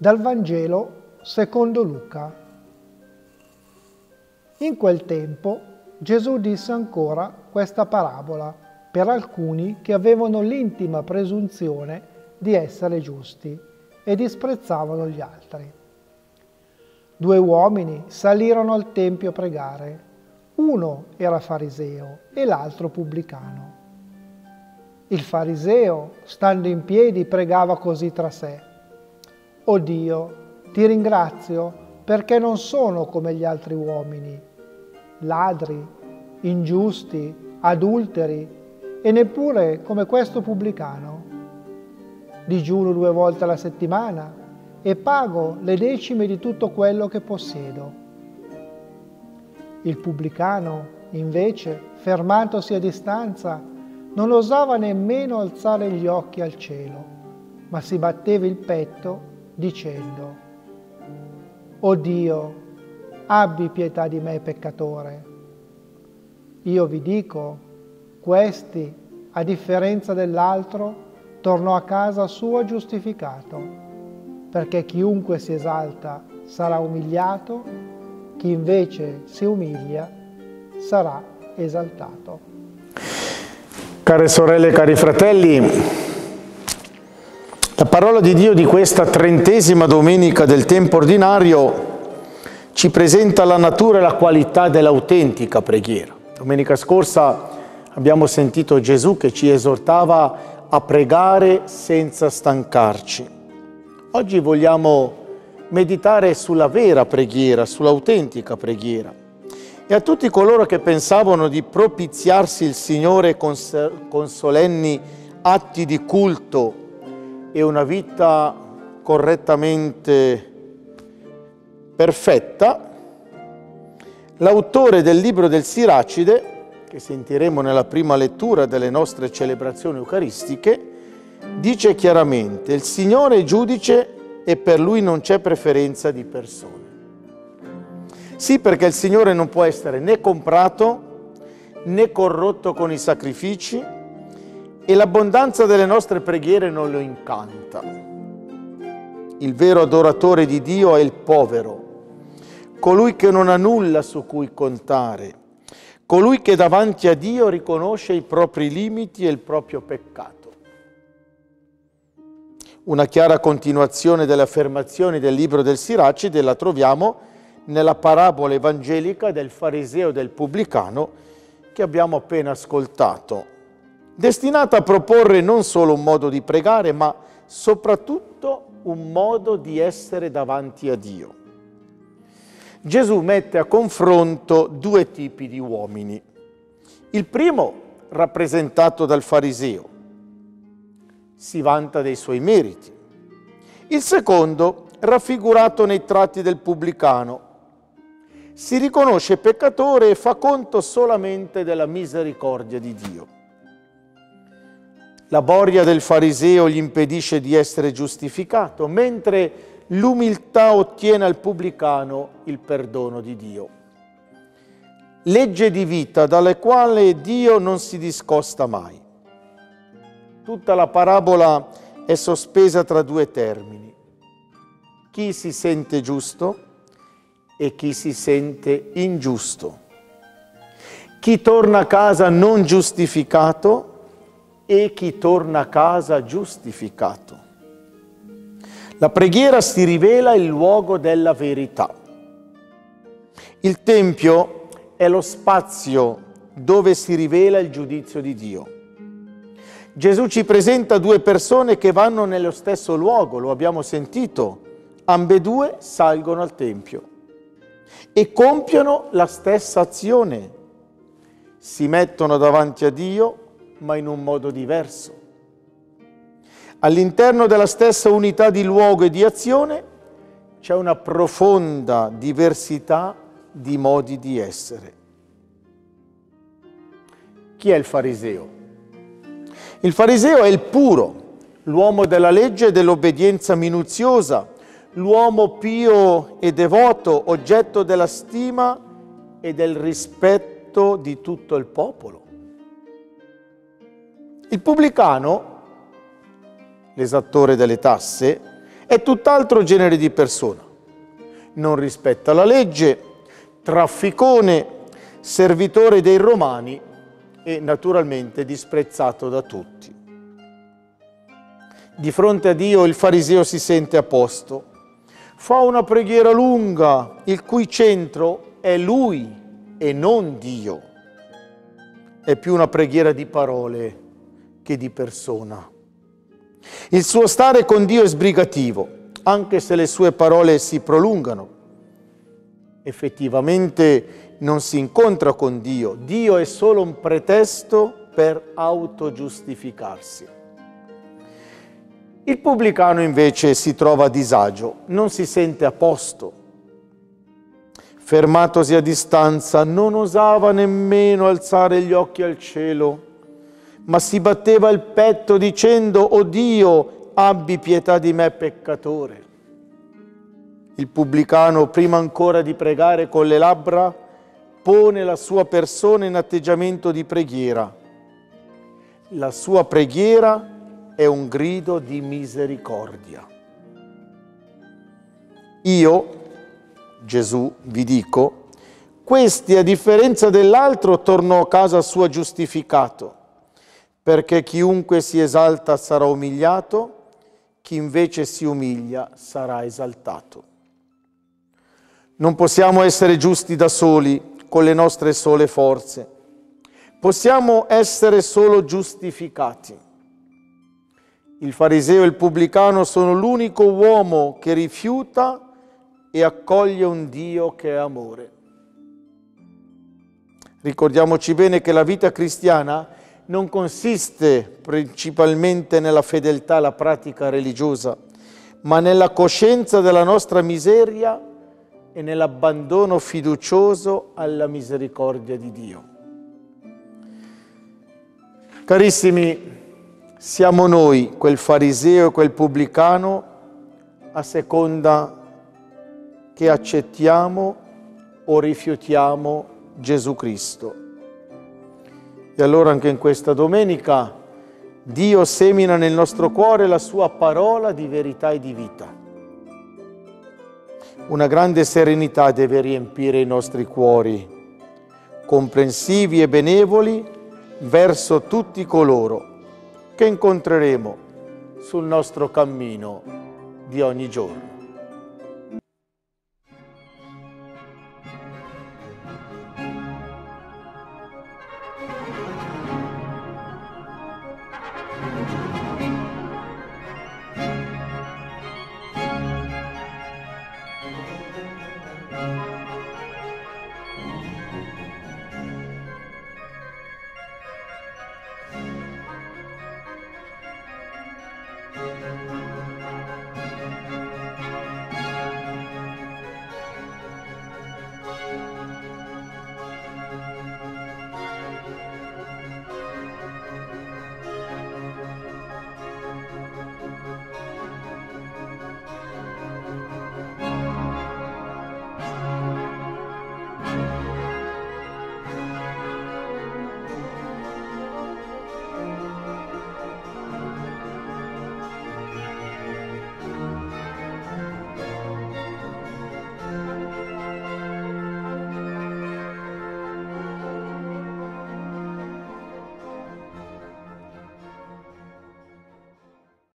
Dal Vangelo secondo Luca. In quel tempo Gesù disse ancora questa parabola per alcuni che avevano l'intima presunzione di essere giusti e disprezzavano gli altri. Due uomini salirono al Tempio a pregare. Uno era fariseo e l'altro pubblicano. Il fariseo, stando in piedi, pregava così tra sé: «O Dio, ti ringrazio perché non sono come gli altri uomini, ladri, ingiusti, adulteri, e neppure come questo pubblicano. Digiuno 2 volte alla settimana e pago le decime di tutto quello che possiedo». Il pubblicano, invece, fermatosi a distanza, non osava nemmeno alzare gli occhi al cielo, ma si batteva il petto dicendo: «O Dio, abbi pietà di me peccatore». Io vi dico, questi, a differenza dell'altro, tornò a casa sua giustificato, perché chiunque si esalta sarà umiliato, chi invece si umilia sarà esaltato. Care sorelle e cari fratelli, la parola di Dio di questa 30ª domenica del tempo ordinario ci presenta la natura e la qualità dell'autentica preghiera. Domenica scorsa abbiamo sentito Gesù che ci esortava a pregare senza stancarci. Oggi vogliamo meditare sulla vera preghiera, sull'autentica preghiera. E a tutti coloro che pensavano di propiziarsi il Signore con solenni atti di culto e una vita correttamente perfetta, l'autore del Libro del Siracide, che sentiremo nella prima lettura delle nostre celebrazioni eucaristiche, dice chiaramente: il Signore è giudice e per Lui non c'è preferenza di persone. Sì, perché il Signore non può essere né comprato né corrotto con i sacrifici, e l'abbondanza delle nostre preghiere non lo incanta. Il vero adoratore di Dio è il povero, colui che non ha nulla su cui contare, colui che davanti a Dio riconosce i propri limiti e il proprio peccato. Una chiara continuazione delle affermazioni del Libro del Siracide la troviamo nella parabola evangelica del fariseo e del pubblicano che abbiamo appena ascoltato, destinata a proporre non solo un modo di pregare, ma soprattutto un modo di essere davanti a Dio. Gesù mette a confronto 2 tipi di uomini. Il primo, rappresentato dal fariseo, si vanta dei suoi meriti. Il secondo, raffigurato nei tratti del pubblicano, si riconosce peccatore e fa conto solamente della misericordia di Dio. La boria del fariseo gli impedisce di essere giustificato, mentre l'umiltà ottiene al pubblicano il perdono di Dio. Legge di vita dalla quale Dio non si discosta mai. Tutta la parabola è sospesa tra 2 termini: chi si sente giusto e chi si sente ingiusto, chi torna a casa non giustificato e chi torna a casa giustificato. La preghiera si rivela il luogo della verità. Il Tempio è lo spazio dove si rivela il giudizio di Dio. Gesù ci presenta 2 persone che vanno nello stesso luogo, lo abbiamo sentito. Ambedue salgono al Tempio e compiono la stessa azione. Si mettono davanti a Dio, ma in un modo diverso. All'interno della stessa unità di luogo e di azione c'è una profonda diversità di modi di essere. Chi è il fariseo? Il fariseo è il puro, l'uomo della legge e dell'obbedienza minuziosa, l'uomo pio e devoto, oggetto della stima e del rispetto di tutto il popolo. Il pubblicano, l'esattore delle tasse, è tutt'altro genere di persona. Non rispetta la legge, trafficone, servitore dei Romani e naturalmente disprezzato da tutti. Di fronte a Dio il fariseo si sente a posto. Fa una preghiera lunga, il cui centro è lui e non Dio. È più una preghiera di parole che di persona. Il suo stare con Dio è sbrigativo, anche se le sue parole si prolungano. Effettivamente non si incontra con Dio. Dio è solo un pretesto per autogiustificarsi. Il pubblicano invece si trova a disagio, non si sente a posto. Fermatosi a distanza, non osava nemmeno alzare gli occhi al cielo, ma si batteva il petto dicendo: «O Dio, abbi pietà di me peccatore». Il pubblicano, prima ancora di pregare con le labbra, pone la sua persona in atteggiamento di preghiera. La sua preghiera è un grido di misericordia. Io, Gesù, vi dico, questi, a differenza dell'altro, tornò a casa sua giustificato. Perché chiunque si esalta sarà umiliato, chi invece si umilia sarà esaltato. Non possiamo essere giusti da soli, con le nostre sole forze. Possiamo essere solo giustificati. Il fariseo e il pubblicano sono l'unico uomo che rifiuta e accoglie un Dio che è amore. Ricordiamoci bene che la vita cristiana non consiste principalmente nella fedeltà alla pratica religiosa, ma nella coscienza della nostra miseria e nell'abbandono fiducioso alla misericordia di Dio. Carissimi, siamo noi, quel fariseo e quel pubblicano, a seconda che accettiamo o rifiutiamo Gesù Cristo. E allora anche in questa domenica Dio semina nel nostro cuore la sua parola di verità e di vita. Una grande serenità deve riempire i nostri cuori, comprensivi e benevoli verso tutti coloro che incontreremo sul nostro cammino di ogni giorno.